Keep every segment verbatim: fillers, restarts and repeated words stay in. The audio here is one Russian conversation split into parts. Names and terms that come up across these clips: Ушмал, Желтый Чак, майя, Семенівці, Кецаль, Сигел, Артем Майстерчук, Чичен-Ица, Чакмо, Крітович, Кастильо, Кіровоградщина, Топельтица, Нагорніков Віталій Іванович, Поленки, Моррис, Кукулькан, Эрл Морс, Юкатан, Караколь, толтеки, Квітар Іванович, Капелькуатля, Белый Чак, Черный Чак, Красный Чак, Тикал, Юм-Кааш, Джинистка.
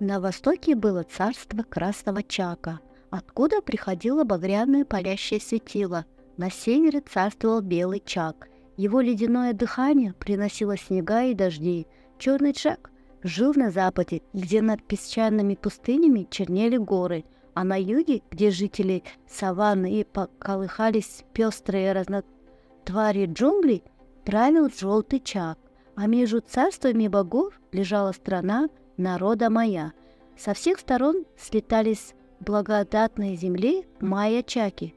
На востоке было царство Красного Чака, откуда приходило багряное палящее светило. На севере царствовал Белый Чак. Его ледяное дыхание приносило снега и дожди. Черный Чак жил на западе, где над песчаными пустынями чернели горы, а на юге, где жители саванны и поколыхались пестрые разнотвари джунглей, правил Желтый Чак. А между царствами богов лежала страна народа майя. Со всех сторон слетались благодатной земли майя-чаки,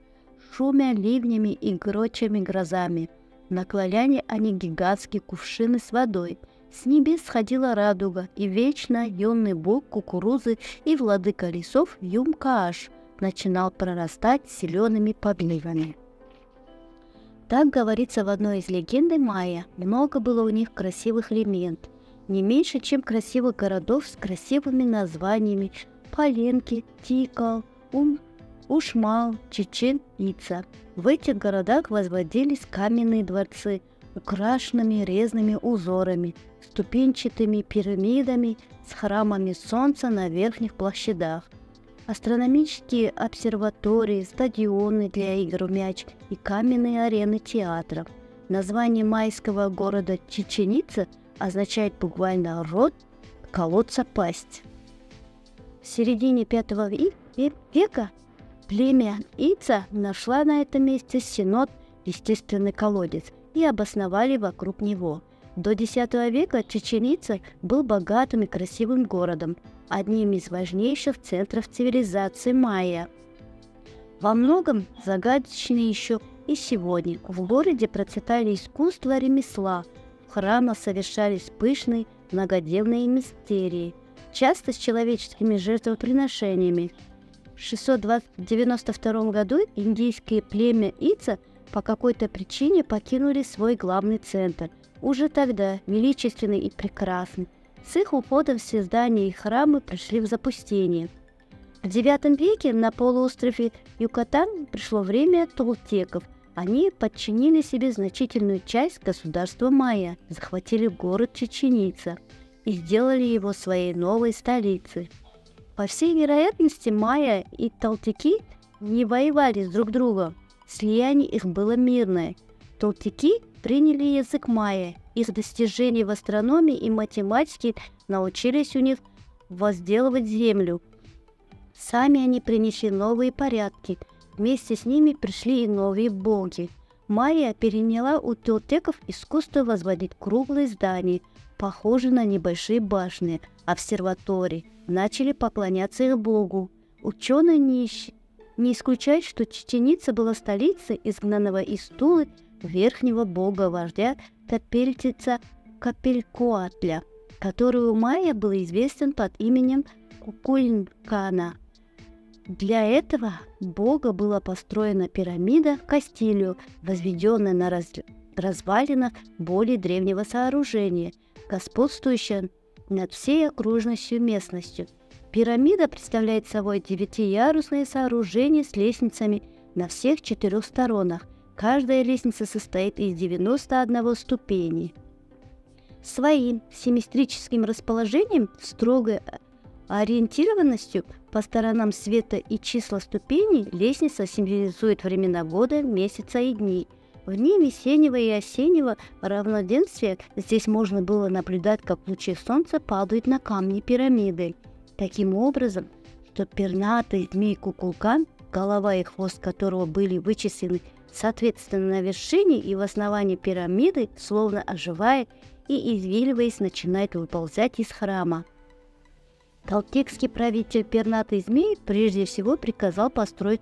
шумя ливнями и грочими грозами. Наклоняли они гигантские кувшины с водой. С небес сходила радуга, и вечно юный бог кукурузы и владыка лесов Юм-Кааш начинал прорастать зелеными побеливами. Так говорится в одной из легенд майя. Много было у них красивых легенд, не меньше, чем красивых городов с красивыми названиями: Поленки, Тикал, Ум, Ушмал, Чичен-Ица. В этих городах возводились каменные дворцы, украшенными резными узорами, ступенчатыми пирамидами с храмами солнца на верхних площадях. Астрономические обсерватории, стадионы для игр в мяч и каменные арены театров. Название майского города Чичен-Ица означает буквально «рот колодца пасть». В середине пятого века племя Ица нашла на этом месте сенот, естественный колодец, и обосновали вокруг него. До десятого века Чичен-Ица был богатым и красивым городом, одним из важнейших центров цивилизации майя. Во многом загадочный еще и сегодня. В городе процветали искусства ремесла, в храмах совершались пышные многодневные мистерии, часто с человеческими жертвоприношениями. В шестьсот девяносто втором году индийские племя Ица по какой-то причине покинули свой главный центр, уже тогда величественный и прекрасный. С их уходом все здания и храмы пришли в запустение. В девятом веке на полуострове Юкатан пришло время толтеков. Они подчинили себе значительную часть государства майя, захватили город Чичен-Ица и сделали его своей новой столицей. По всей вероятности, майя и толтеки не воевали друг с другом, слияние их было мирное. Толтеки приняли язык майя, их достижений в астрономии и математике научились у них возделывать землю. Сами они принесли новые порядки, вместе с ними пришли и новые боги. Майя переняла у толтеков искусство возводить круглые здания, похожие на небольшие башни, обсерватории, начали поклоняться их богу. Ученые не, не исключают, что Чичен-Ица была столицей изгнанного из Тулы верхнего бога-вождя Топельтица Капелькуатля, который у майя был известен под именем Кукулькана. Для этого бога была построена пирамида Кастильо, возведенная на раз... развалинах более древнего сооружения, господствующая над всей окружностью местностью. Пирамида представляет собой девятиярусное сооружение с лестницами на всех четырех сторонах. Каждая лестница состоит из девяноста одной ступени. Своим симметрическим расположением, строгой ориентированностью по сторонам света и числа ступеней лестница символизует времена года, месяца и дней. В дни весеннего и осеннего равноденствия здесь можно было наблюдать, как лучи солнца падают на камни пирамиды. Таким образом, что пернатый змей Кукулькан, голова и хвост которого были вычислены соответственно на вершине и в основании пирамиды, словно оживает и, извиливаясь, начинает выползать из храма. Толтекский правитель пернатый змей прежде всего приказал построить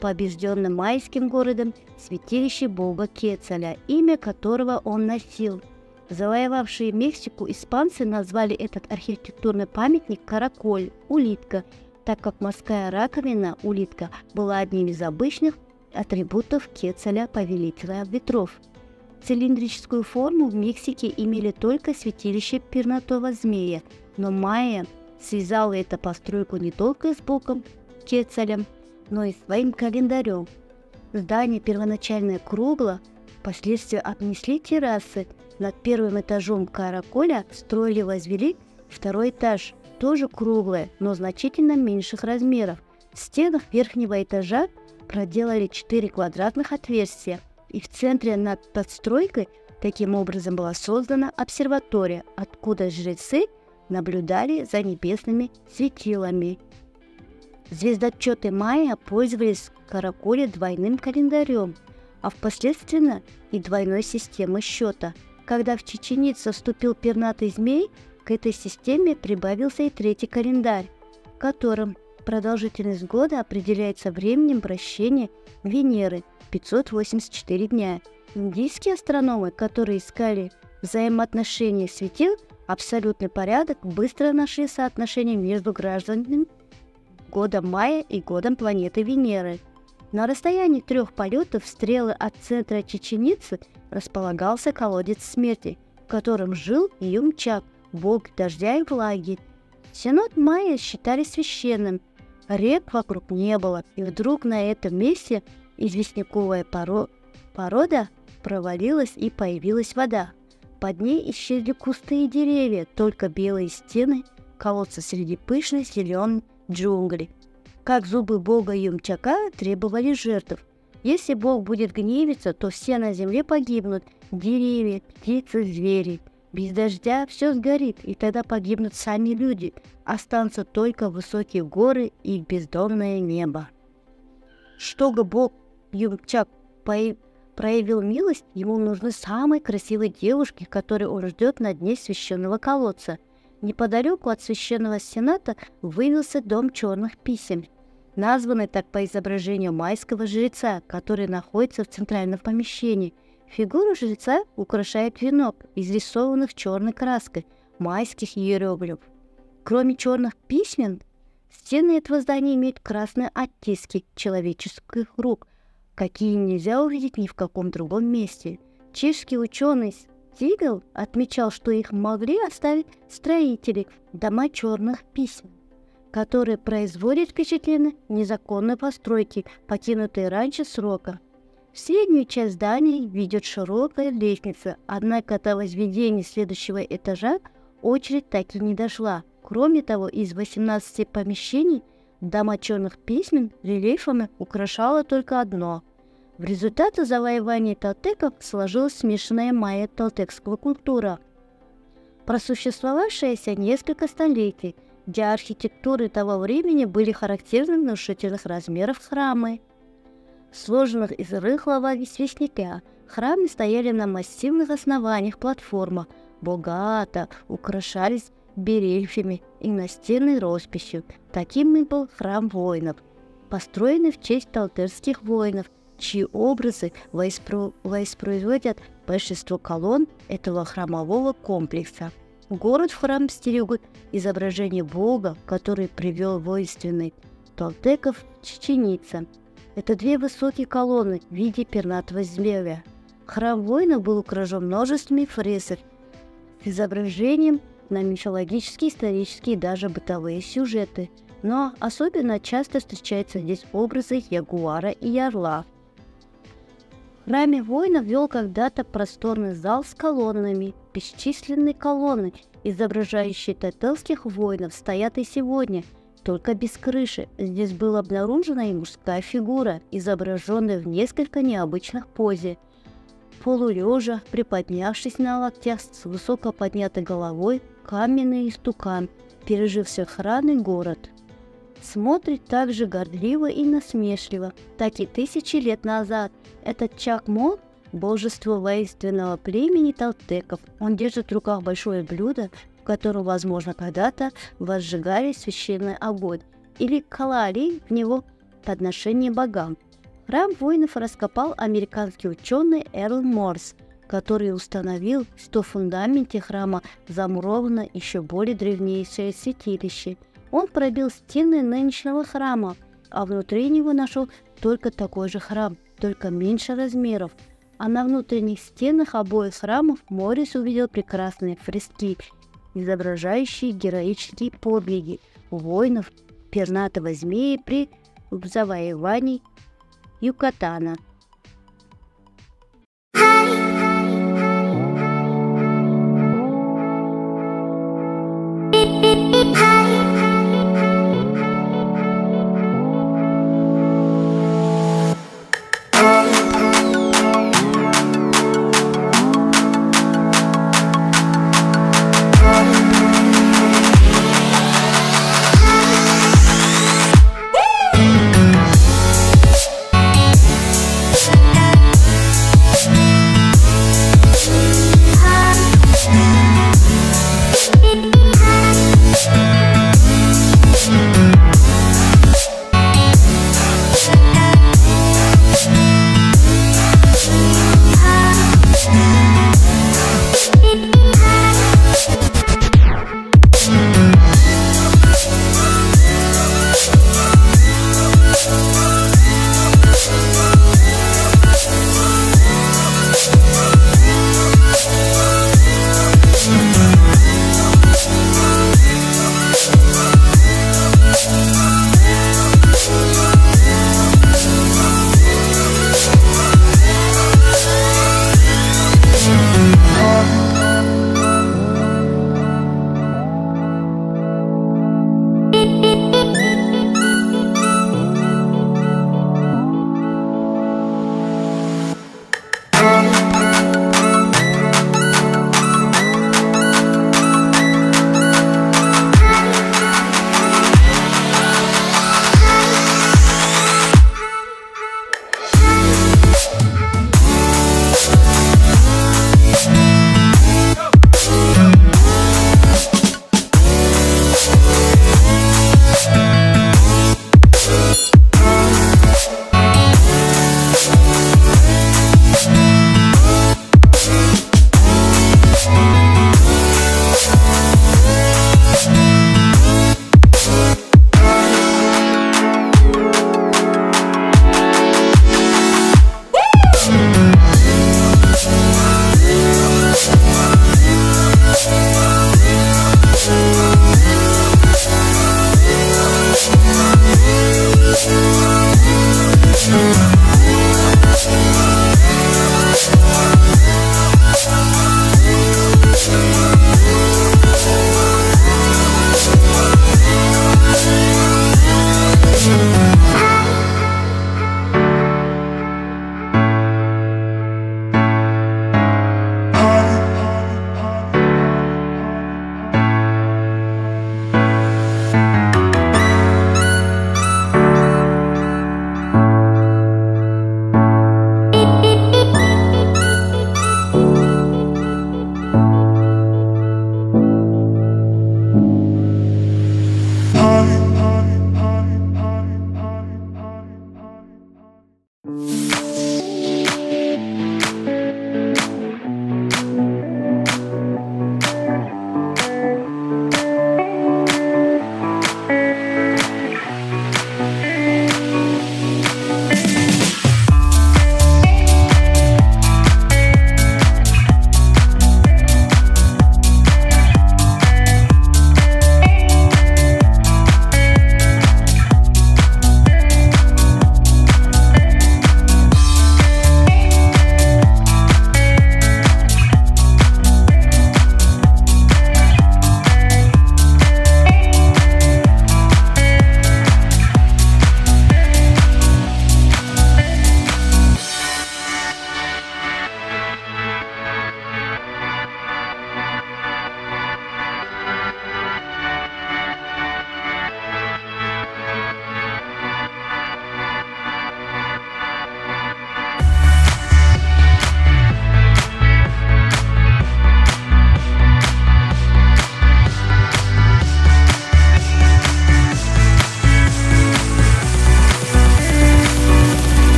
побежденным майским городом святилище бога Кецаля, имя которого он носил. Завоевавшие Мексику испанцы назвали этот архитектурный памятник «Караколь» – улитка, так как морская раковина улитка была одним из обычных атрибутов Кецаля, повелителя ветров. Цилиндрическую форму в Мексике имели только святилище пернатого змея, но майя связала эту постройку не только с богом Кецалем, но и своим календарем. Здание первоначально кругло, впоследствии обнесли террасы. Над первым этажом Караколя строили и возвели второй этаж, тоже круглые, но значительно меньших размеров. В стенах верхнего этажа проделали четыре квадратных отверстия, и в центре над подстройкой таким образом была создана обсерватория, откуда жрецы наблюдали за небесными светилами. Звездочеты майя пользовались в Караколе двойным календарем, а впоследствии и двойной системой счета. Когда в Чичен-Ицу вступил пернатый змей, к этой системе прибавился и третий календарь, в котором продолжительность года определяется временем вращения Венеры – пятьсот восемьдесят четыре дня. Индийские астрономы, которые искали взаимоотношения светил, абсолютный порядок, быстро нашли соотношение между гражданами годом майя и годом планеты Венеры. На расстоянии трех полетов стрелы от центра Чичен-Ицы располагался колодец смерти, в котором жил Юм-Кааш, бог дождя и влаги. Синод майя считали священным, рек вокруг не было, и вдруг на этом месте известняковая поро... порода провалилась и появилась вода. Под ней исчезли кусты и деревья, только белые стены колодца среди пышной зеленой джунглей. Как зубы бога Юм-Кааша требовали жертв. Если бог будет гневиться, то все на земле погибнут. Деревья, птицы, звери. Без дождя все сгорит, и тогда погибнут сами люди. Останутся только высокие горы и бездонное небо. Чтобы бог Юм-Кааш проявил милость, ему нужны самые красивые девушки, которые он ждет на дне священного колодца. Неподалеку от священного сената вывелся дом черных писем, названный так по изображению майского жреца, который находится в центральном помещении. Фигуру жреца украшает венок, изрисованных черной краской майских иероглифов. Кроме черных письмен, стены этого здания имеют красные оттиски человеческих рук, какие нельзя увидеть ни в каком другом месте. Чешский ученый Сигел отмечал, что их могли оставить строители дома черных писем, которые производят впечатление незаконной постройки, покинутые раньше срока. В среднюю часть здания ведет широкая лестница, однако до возведения следующего этажа очередь так и не дошла. Кроме того, из восемнадцати помещений дома черных письмен рельефами украшало только одно. В результате завоевания талтеков сложилась смешанная майя талтекского культура, просуществовавшаяся несколько столетий, где архитектуры того времени были характерны внушительных размеров храмы, сложенных из рыхлого известняка. Храмы стояли на массивных основаниях платформа, богато украшались берельфами и настенной росписью. Таким и был храм воинов, построенный в честь талтекских воинов, чьи образы воспро... воспроизводят большинство колонн этого храмового комплекса. Город в храм стерегут изображение бога, который привел воинственный талтеков Чичен-Ица. Это две высокие колонны в виде пернатого змея. Храм воина был украшен множеством фресов с изображением на мифологические, исторические и даже бытовые сюжеты. Но особенно часто встречаются здесь образы ягуара и орла. В храме воина вел когда-то просторный зал с колоннами. Бесчисленные колонны, изображающие талтекских воинов, стоят и сегодня, только без крыши. Здесь была обнаружена и мужская фигура, изображенная в несколько необычных позе. Полулежа, приподнявшись на локтях, с высоко поднятой головой, каменный истукан, пережив все храм и город. Смотрит так же гордливо и насмешливо, так и тысячи лет назад. Этот Чакмо – божество воинственного племени талтеков. Он держит в руках большое блюдо, в котором, возможно, когда-то возжигали священный огонь или клали в него подношение богам. Храм воинов раскопал американский ученый Эрл Морс, который установил, что в фундаменте храма замуровано еще более древнейшее святилище. Он пробил стены нынешнего храма, а внутри него нашел только такой же храм, только меньше размеров. А на внутренних стенах обоих храмов Моррис увидел прекрасные фрески, изображающие героические подвиги воинов пернатого змея при завоевании Юкатана.